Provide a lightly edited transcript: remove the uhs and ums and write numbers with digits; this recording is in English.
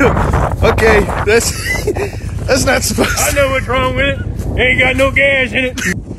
Okay, that's not supposed to. I know what's wrong with it. Ain't got no gas in it.